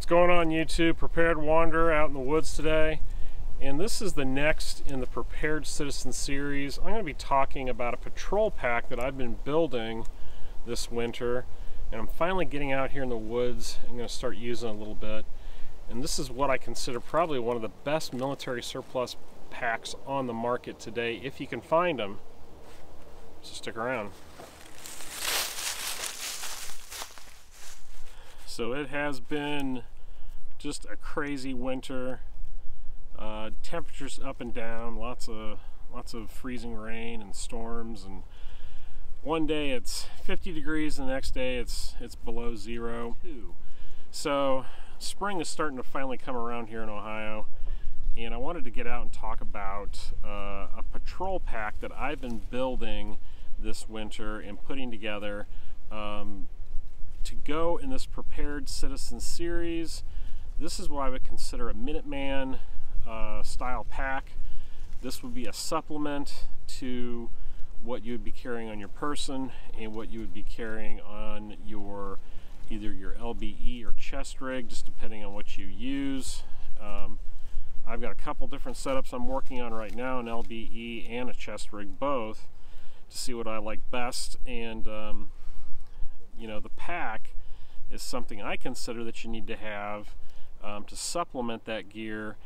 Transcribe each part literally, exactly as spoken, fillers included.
What's going on, YouTube? Prepared Wanderer out in the woods today, and this is the next in the Prepared Citizen series. I'm going to be talking about a patrol pack that I've been building this winter, and I'm finally getting out here in the woods. I'm going to start using it a little bit, and this is what I consider probably one of the best military surplus packs on the market today, if you can find them. So stick around. So it has been just a crazy winter. Uh, temperatures up and down, lots of lots of freezing rain and storms, and one day it's fifty degrees, the next day it's it's below zero. So spring is starting to finally come around here in Ohio, and I wanted to get out and talk about uh, a patrol pack that I've been building this winter and putting together um, to go in this Prepared Citizen series. This is what I would consider a Minuteman uh, style pack. This would be a supplement to what you would be carrying on your person and what you would be carrying on your either your L B E or chest rig, just depending on what you use. Um, I've got a couple different setups I'm working on right now, an L B E and a chest rig both, to see what I like best. And um, you know, the pack is something I consider that you need to have um, to supplement that gear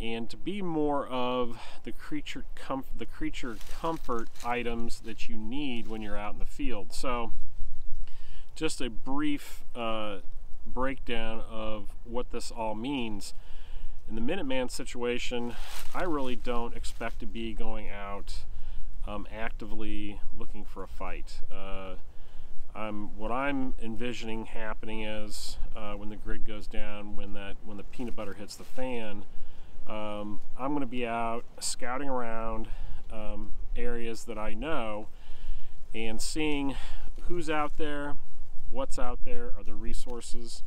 and to be more of the creature comf the creature comfort items that you need when you're out in the field. So just a brief uh, breakdown of what this all means. In the Minuteman situation, I really don't expect to be going out um, actively looking for a fight. Uh, Um, what I'm envisioning happening is uh, when the grid goes down, when that when the peanut butter hits the fan, um, I'm going to be out scouting around um, areas that I know and seeing who's out there, what's out there, are there resources,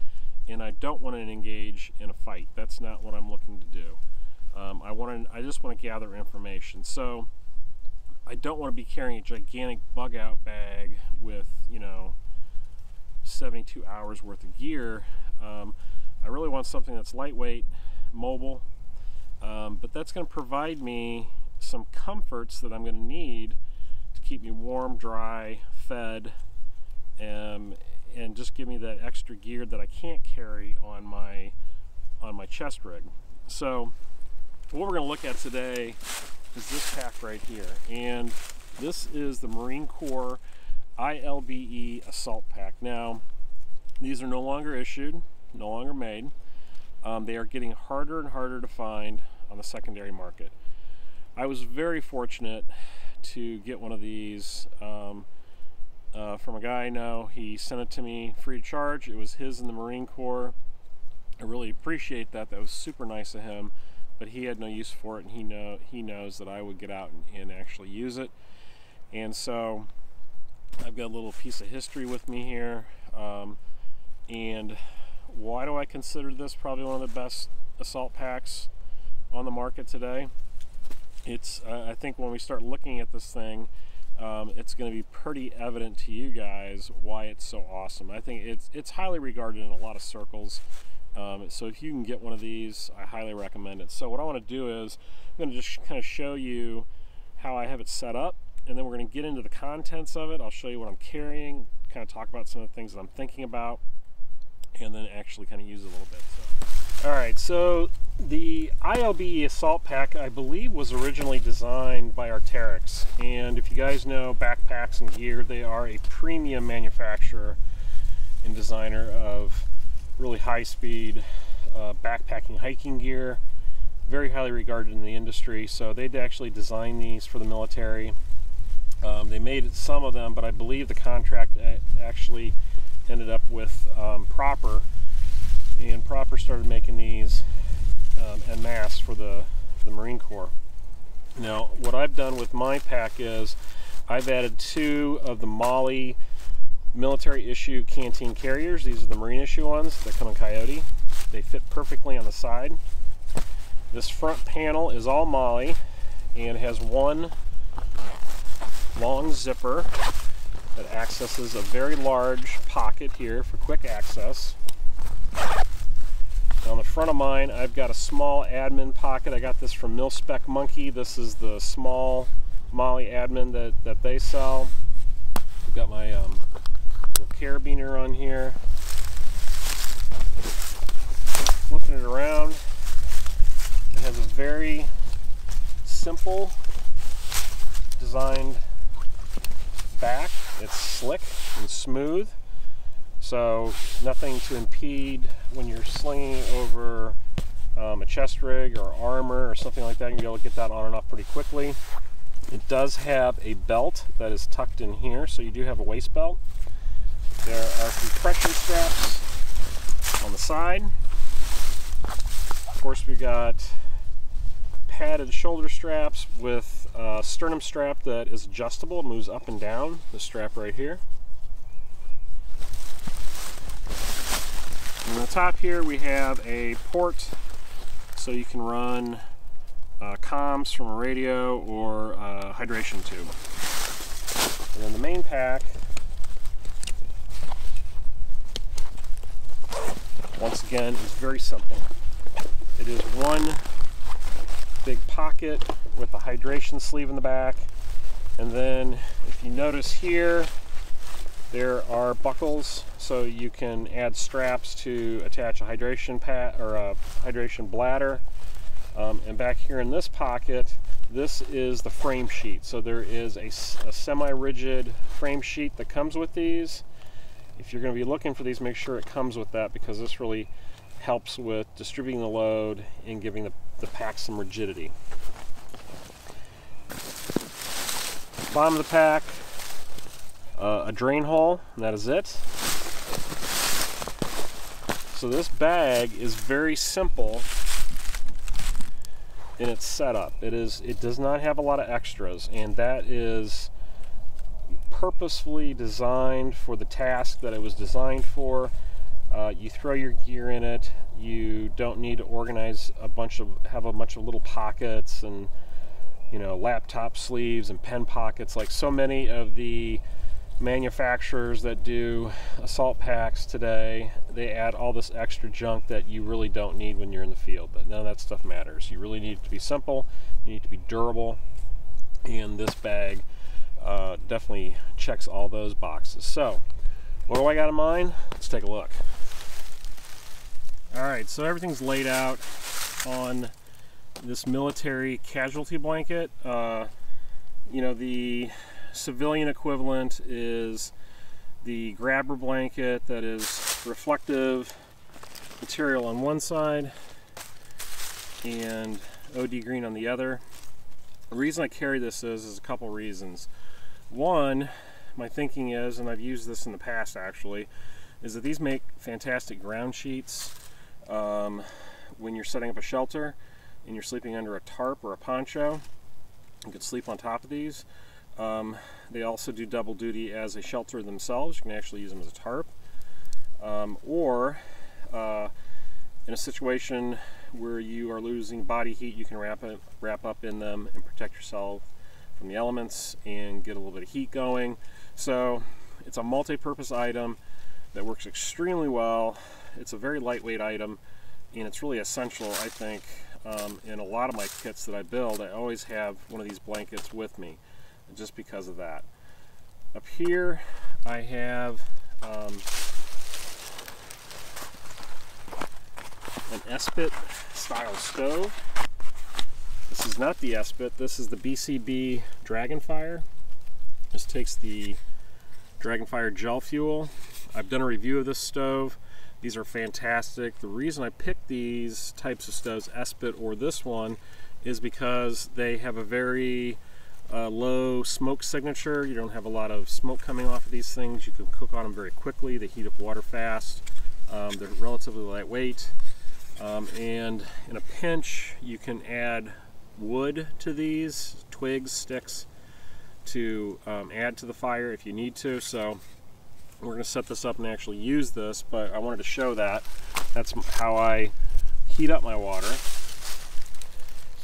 and I don't want to engage in a fight. That's not what I'm looking to do. Um, I want to. I just want to gather information. So I don't want to be carrying a gigantic bug out bag with, you know, seventy-two hours worth of gear. Um, I really want something that's lightweight, mobile, um, but that's going to provide me some comforts that I'm going to need to keep me warm, dry, fed, and, and just give me that extra gear that I can't carry on my, on my chest rig. So what we're going to look at today is this pack right here, and this is the Marine Corps I L B E Assault Pack. Now, these are no longer issued, no longer made. Um, they are getting harder and harder to find on the secondary market. I was very fortunate to get one of these um, uh, from a guy I know. He sent it to me free of charge. It was his in the Marine Corps. I really appreciate that. That was super nice of him. But he had no use for it, and he know he knows that I would get out and, and actually use it. And so I've got a little piece of history with me here. Um, and why do I consider this probably one of the best assault packs on the market today? It's uh, I think when we start looking at this thing, um, it's going to be pretty evident to you guys why it's so awesome. I think it's it's highly regarded in a lot of circles. Um, so if you can get one of these, I highly recommend it. So what I want to do is I'm going to just kind of show you how I have it set up, and then we're going to get into the contents of it. I'll show you what I'm carrying, kind of talk about some of the things that I'm thinking about, and then actually kind of use it a little bit. So. All right, so the I L B E Assault Pack, I believe, was originally designed by Arc'teryx. And if you guys know backpacks and gear, they are a premium manufacturer and designer of really high-speed uh, backpacking hiking gear, very highly regarded in the industry. So they'd actually designed these for the military. Um, they made some of them, but I believe the contract actually ended up with um, Proper, and Proper started making these um, en masse for the, for the Marine Corps. Now, what I've done with my pack is I've added two of the MOLLE military issue canteen carriers. These are the Marine issue ones that come in Coyote. They fit perfectly on the side. This front panel is all MOLLE and has one long zipper that accesses a very large pocket here for quick access. front of mine, I've got a small admin pocket. I got this from Mil-Spec Monkey. This is the small MOLLE admin that, that they sell. I've got my um, little carabiner on here. Flipping it around. It has a very simple designed back. It's slick and smooth, so nothing to impede when you're slinging over um, a chest rig or armor or something like that. You'll be able to get that on and off pretty quickly. It does have a belt that is tucked in here, so you do have a waist belt. There are compression straps on the side. Of course, we've got padded shoulder straps with a sternum strap that is adjustable. It moves up and down, the strap right here. On the top here we have a port, so you can run uh, comms from a radio or a hydration tube. And then the main pack, once again, is very simple. It is one big pocket with a hydration sleeve in the back, and then if you notice here, there are buckles, so you can add straps to attach a hydration pad or a hydration bladder. Um, and back here in this pocket, this is the frame sheet. So there is a, a semi-rigid frame sheet that comes with these. If you're going to be looking for these, make sure it comes with that, because this really helps with distributing the load and giving the, the pack some rigidity. Bottom of the pack, uh, a drain hole, and that is it. So this bag is very simple in its setup. It is, it does not have a lot of extras, and that is purposefully designed for the task that it was designed for. Uh, you throw your gear in it. You don't need to organize a bunch of, have a bunch of little pockets and, you know, laptop sleeves and pen pockets like so many of the manufacturers that do assault packs today. They add all this extra junk that you really don't need when you're in the field, but none of that stuff matters. You really need it to be simple. You need it to be durable, and this bag uh, definitely checks all those boxes. So what do I got in mind? Let's take a look. All right, so everything's laid out on this military casualty blanket. Uh, you know, the civilian equivalent is the grabber blanket that is reflective material on one side and O D green on the other. The reason I carry this is, is a couple reasons. One, my thinking is, and I've used this in the past actually, is that these make fantastic ground sheets. Um, when you're setting up a shelter and you're sleeping under a tarp or a poncho, you could sleep on top of these. Um, they also do double duty as a shelter themselves. You can actually use them as a tarp. Um, or uh, in a situation where you are losing body heat, you can wrap, it, wrap up in them and protect yourself from the elements and get a little bit of heat going. So it's a multi-purpose item that works extremely well. It's a very lightweight item, and it's really essential, I think, um, in a lot of my kits that I build. I always have one of these blankets with me, just because of that. Up here, I have um, an Esbit style stove. This is not the Esbit, this is the B C B Dragonfire. This takes the Dragonfire gel fuel. I've done a review of this stove. These are fantastic. The reason I picked these types of stoves, Esbit or this one, is because they have a very uh, low smoke signature. You don't have a lot of smoke coming off of these things. You can cook on them very quickly. They heat up water fast. Um, they're relatively lightweight. Um, and in a pinch, you can add wood to these, twigs, sticks, to um, add to the fire if you need to. So we're going to set this up and actually use this, but I wanted to show that. That's how I heat up my water.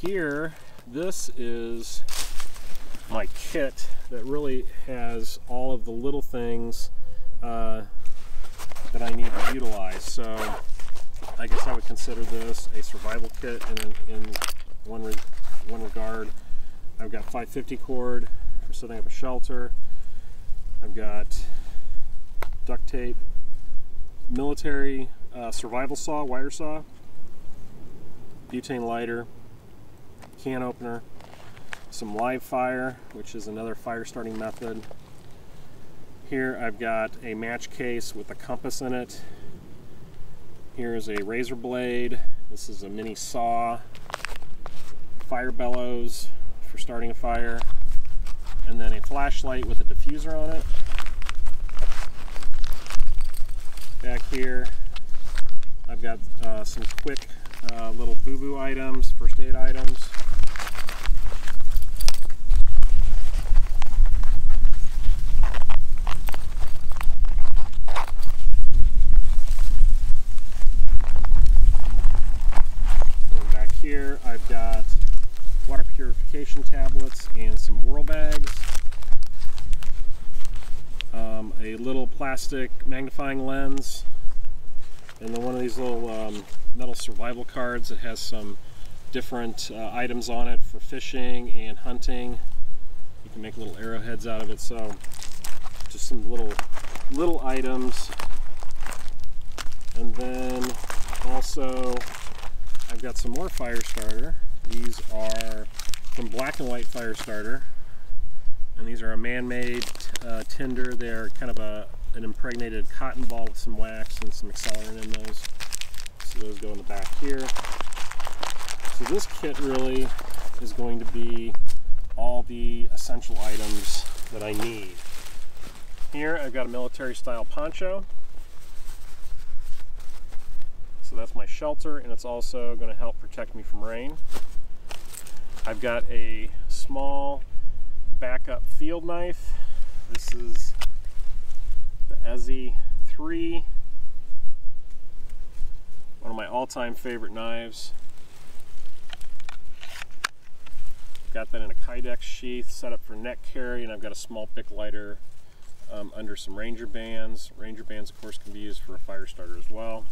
Here, this is my kit that really has all of the little things uh, that I need to utilize. So I guess I would consider this a survival kit in, in one, re, one regard. I've got five fifty cord for setting up a shelter. I've got duct tape, military uh, survival saw, wire saw, butane lighter, can opener, some live fire, which is another fire starting method. Here I've got a match case with a compass in it. Here's a razor blade. This is a mini saw. Fire bellows for starting a fire. And then a flashlight with a diffuser on it. Back here, I've got uh, some quick uh, little boo-boo items, first aid items. And back here, I've got water purification tablets and some whirl bags. Um, a little plastic magnifying lens, and then one of these little um, metal survival cards that has some different uh, items on it for fishing and hunting. You can make little arrowheads out of it, so just some little little items. And then also I've got some more Firestarter. These are from Black and White Firestarter. And these are a man-made uh, tinder. They're kind of a, an impregnated cotton ball with some wax and some accelerant in those. So those go in the back here. So this kit really is going to be all the essential items that I need. Here I've got a military-style poncho. So that's my shelter, and it's also going to help protect me from rain. I've got a small backup field knife. This is the E Z three, one of my all-time favorite knives. Got that in a Kydex sheath, set up for neck carry, and I've got a small B I C lighter um, under some ranger bands. Ranger bands, of course, can be used for a fire starter as well.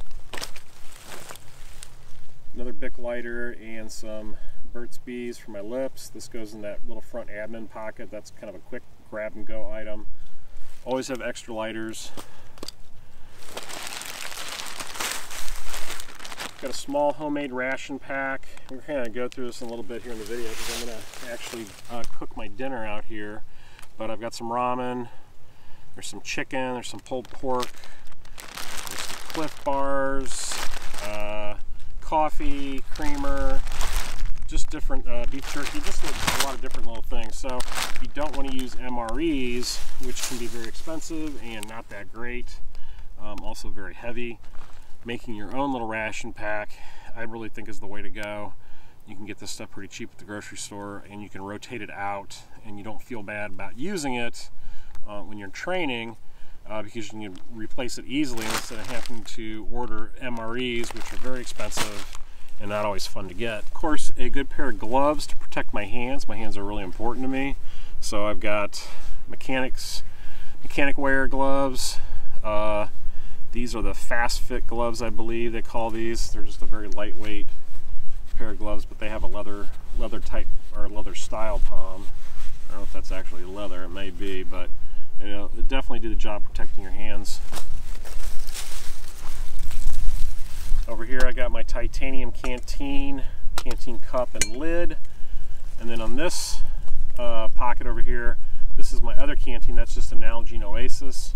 Another B I C lighter and some Burt's Bees for my lips. This goes in that little front admin pocket. That's kind of a quick grab and go item. Always have extra lighters. Got a small homemade ration pack. We're going to go through this in a little bit here in the video because I'm going to actually uh, cook my dinner out here. But I've got some ramen. There's some chicken. There's some pulled pork. There's some Cliff bars. Uh, coffee, creamer. Just different uh, beef jerky, just a lot of different little things. So you don't want to use M R Es, which can be very expensive and not that great, um, also very heavy. Making your own little ration pack, I really think is the way to go. You can get this stuff pretty cheap at the grocery store, and you can rotate it out, and you don't feel bad about using it uh, when you're training uh, because you can replace it easily instead of having to order M R Es, which are very expensive and not always fun to get. Of course, a good pair of gloves to protect my hands. My hands are really important to me. So I've got mechanics, mechanic wear gloves. Uh, these are the Fast Fit gloves, I believe they call these. They're just a very lightweight pair of gloves, but they have a leather, leather type or leather style palm. I don't know if that's actually leather, it may be, but you know, it definitely do the job protecting your hands. Over here I got my titanium canteen, canteen cup and lid. And then on this uh, pocket over here, this is my other canteen. That's just a Nalgene Oasis.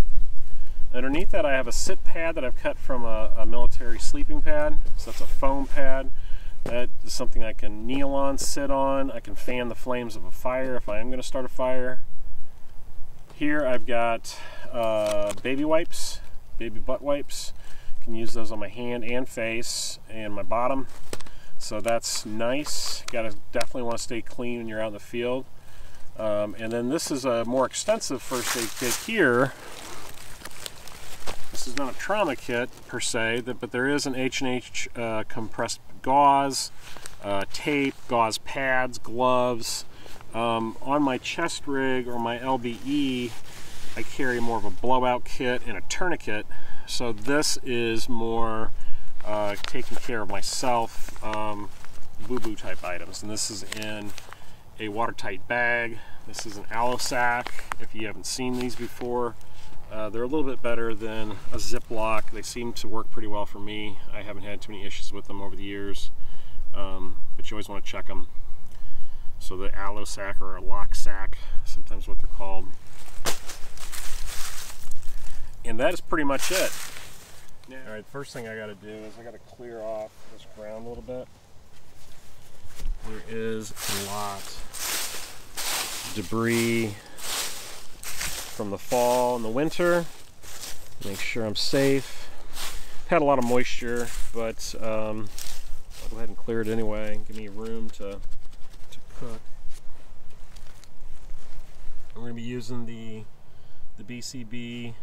Underneath that I have a sit pad that I've cut from a, a military sleeping pad. So that's a foam pad. That is something I can kneel on, sit on. I can fan the flames of a fire if I am going to start a fire. Here I've got uh, baby wipes, baby butt wipes. Can use those on my hand and face and my bottom, so that's nice. Gotta definitely want to stay clean when you're out in the field. Um, and then this is a more extensive first aid kit here. This is not a trauma kit per se, but there is an H and H uh, compressed gauze, uh, tape, gauze pads, gloves. Um, on my chest rig or my L B E, I carry more of a blowout kit and a tourniquet. So this is more uh, uh, taking care of myself, um, boo-boo type items. And this is in a watertight bag. This is an aloe sac. If you haven't seen these before, uh, they're a little bit better than a Ziploc. They seem to work pretty well for me. I haven't had too many issues with them over the years, um, but you always want to check them. So the aloe sac, or a lock sac, sometimes what they're called. And that is pretty much it. Yeah. All right, first thing I got to do is I got to clear off this ground a little bit. There is a lot of debris from the fall and the winter. Make sure I'm safe. Had a lot of moisture, but um, I'll go ahead and clear it anyway and give me room to, to cook. I'm going to be using the, the B C B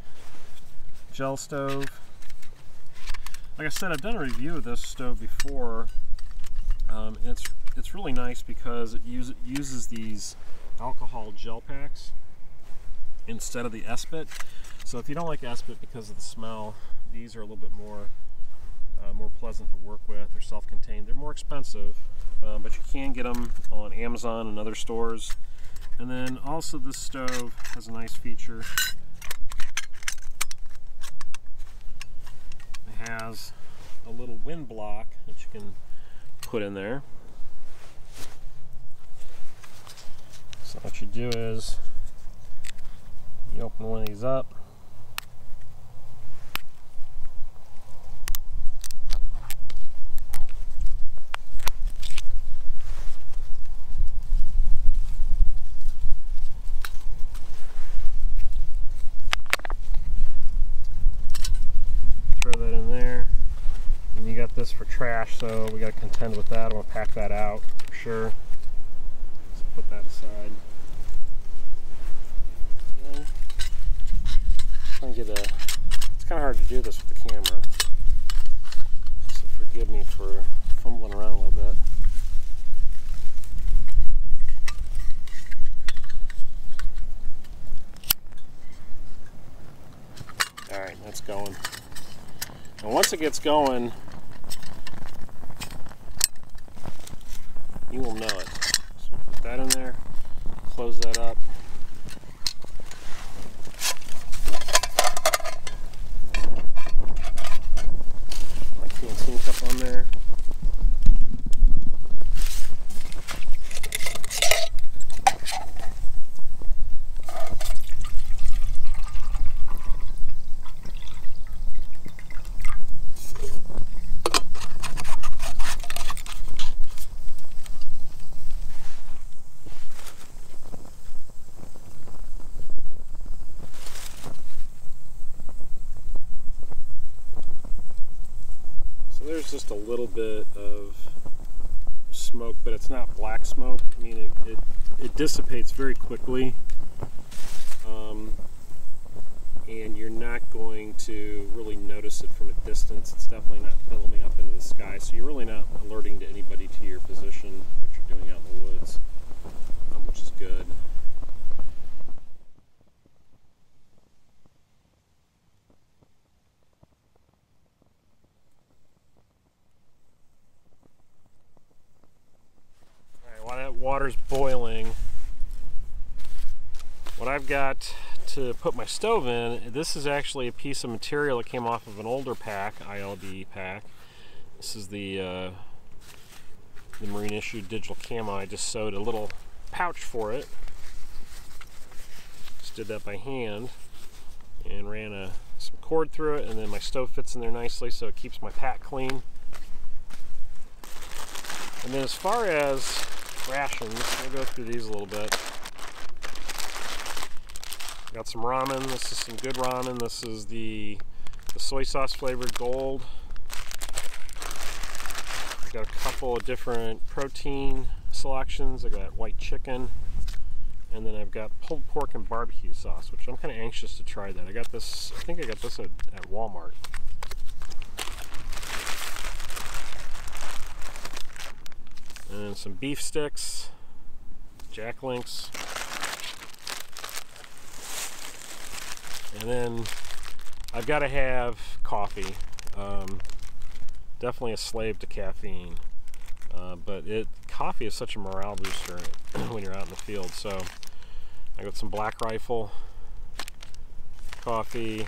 gel stove. Like I said, I've done a review of this stove before. Um, it's it's really nice because it, use, it uses these alcohol gel packs instead of the Esbit. So if you don't like Esbit because of the smell, these are a little bit more uh, more pleasant to work with. They're self-contained. They're more expensive, um, but you can get them on Amazon and other stores. And then also this stove has a nice feature. It has a little wind block that you can put in there. So what you do is you open one of these up, throw that in there, and you got this for trash, so we got to contend with that. I'm gonna pack that out for sure. Put that aside. And try and get a, it's kind of hard to do this with the camera, so forgive me for fumbling around a little bit. Alright, that's going. And once it gets going, you will know it. That in there, close that up. My canteen cup on there. Just a little bit of smoke, but it's not black smoke. I mean, it, it, it dissipates very quickly, um, and you're not going to really notice it from a distance. It's definitely not billowing up into the sky, so you're really not alerting to anybody to your position, what you're doing out in the woods, um, which is good. Water's boiling. What I've got to put my stove in, this is actually a piece of material that came off of an older pack, I L B E pack. This is the uh, the Marine Issue digital camo. I just sewed a little pouch for it. Just did that by hand and ran a, some cord through it, and then my stove fits in there nicely, so it keeps my pack clean. And then as far as rations, we'll go through these a little bit. Got some ramen. This is some good ramen. This is the, the soy sauce flavored gold. I got a couple of different protein selections. I got white chicken, and then I've got pulled pork and barbecue sauce, which I'm kind of anxious to try that. I got this, I think I got this at, at Walmart. And some beef sticks, Jack Links, and then I've got to have coffee. Um, definitely a slave to caffeine. Uh, but it coffee is such a morale booster when you're out in the field. So I got some Black Rifle coffee.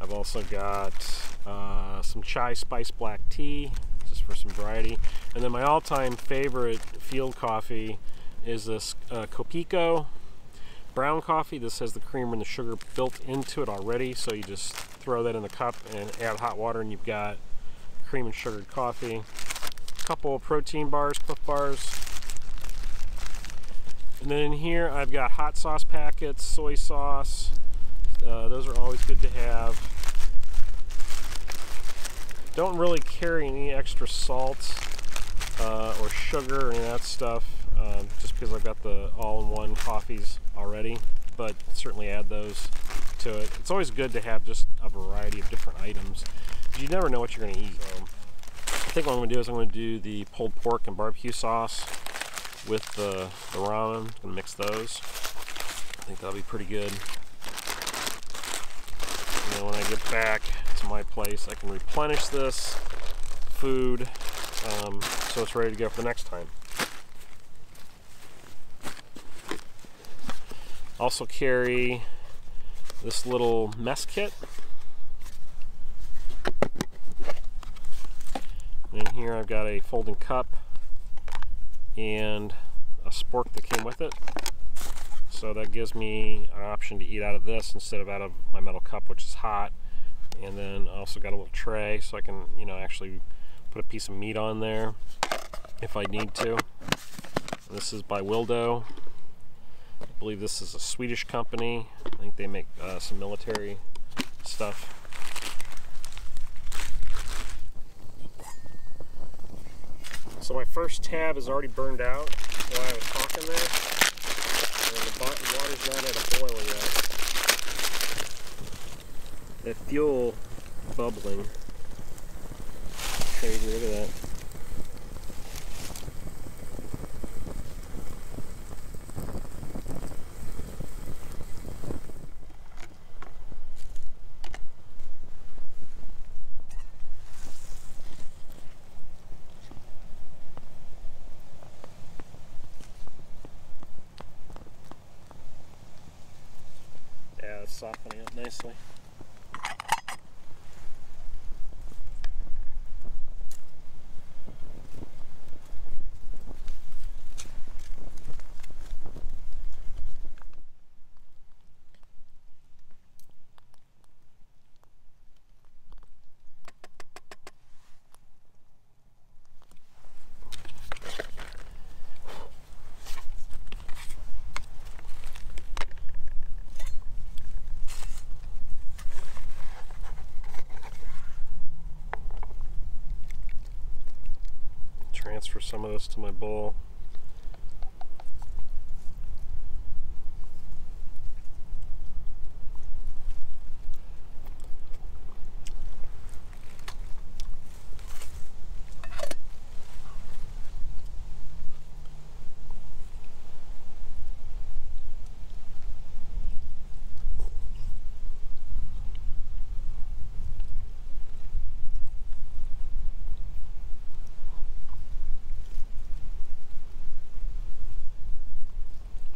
I've also got uh, some Chai Spice Black Tea, just for some variety. And then my all-time favorite field coffee is this uh, Kopiko brown coffee. This has the creamer and the sugar built into it already, so you just throw that in the cup and add hot water and you've got cream and sugared coffee. A couple of protein bars, Cliff bars. And then in here I've got hot sauce packets, soy sauce. Uh, those are always good to have. Don't really carry any extra salt uh, or sugar or any of that stuff, uh, just because I've got the all-in-one coffees already, but certainly add those to it. It's always good to have just a variety of different items. You never know what you're going to eat. So I think what I'm going to do is I'm going to do the pulled pork and barbecue sauce with the, the ramen and mix those. I think that'll be pretty good. And then when I get back to my place, I can replenish this food um, so it's ready to go for the next time. Also carry this little mess kit. And in here I've got a folding cup and a spork that came with it. So that gives me an option to eat out of this instead of out of my metal cup, which is hot. And then I also got a little tray so I can, you know, actually put a piece of meat on there if I need to. This is by Wildo. I believe this is a Swedish company. I think they make uh, some military stuff. So my first tab is already burned out while I was talking there. And the water's not at a boil yet. That fuel bubbling. Crazy, look at that. Yeah, it's softening up nicely. Transfer some of this to my bowl.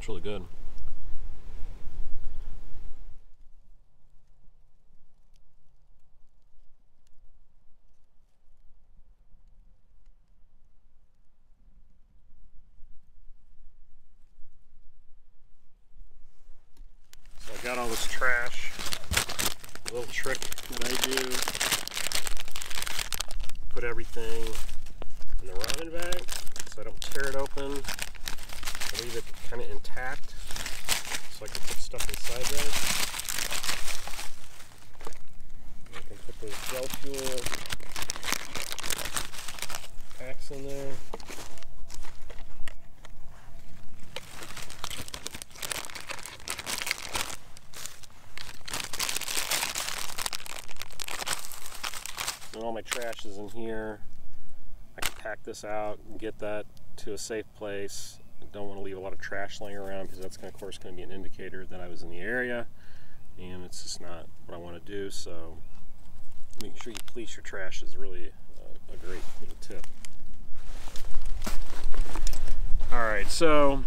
Really good. So I got all this trash. A little trick that I do. Put everything in the ramen bag so I don't tear it open. Leave it kind of intact so I can put stuff inside there. And I can put those gel fuel packs in there. And all my trash is in here. I can pack this out and get that to a safe place. Don't want to leave a lot of trash laying around because that's going to, of course going to be an indicator that I was in the area, and it's just not what I want to do. So making sure you police your trash is really a, a Alright, so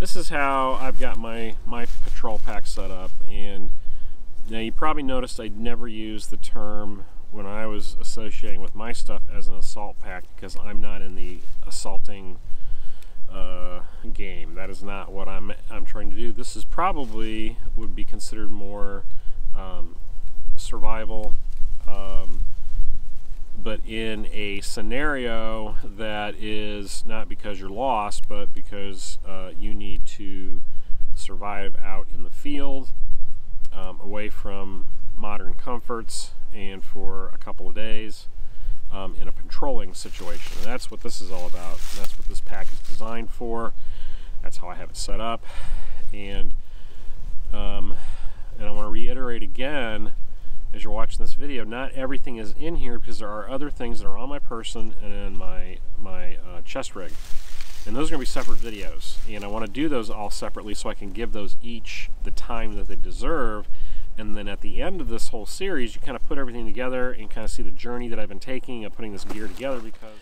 this is how I've got my, my patrol pack set up. And now you probably noticed I never used the term when I was associating with my stuff as an assault pack, because I'm not in the assaulting uh, game. That is not what I'm, I'm trying to do. This is probably would be considered more um, survival, um, but in a scenario that is not because you're lost, but because uh, you need to survive out in the field, um, away from modern comforts and for a couple of days, um, in a patrolling situation. And that's what this is all about. And that's what this pack is designed for. That's how I have it set up. And um, and I want to reiterate again, as you're watching this video, not everything is in here, because there are other things that are on my person and in my, my uh, chest rig. And those are going to be separate videos. And I want to do those all separately so I can give those each the time that they deserve. And then at the end of this whole series, you kind of put everything together and kind of see the journey that I've been taking of putting this gear together. Because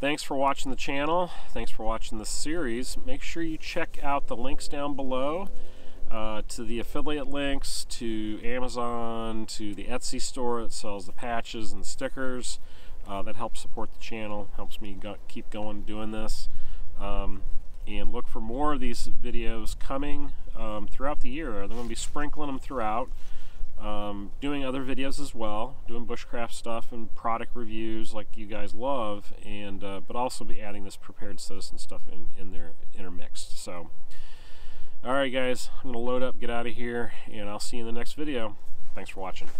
thanks for watching the channel. Thanks for watching this series. Make sure you check out the links down below. Uh, to the affiliate links, to Amazon, to the Etsy store that sells the patches and the stickers. Uh, that helps support the channel, helps me go keep going doing this. Um, and look for more of these videos coming um, throughout the year. They're going to be sprinkling them throughout. Um, doing other videos as well, doing bushcraft stuff and product reviews like you guys love, and uh, but also be adding this Prepared Citizen stuff in, in there intermixed. So. Alright guys, I'm going to load up, get out of here, and I'll see you in the next video. Thanks for watching.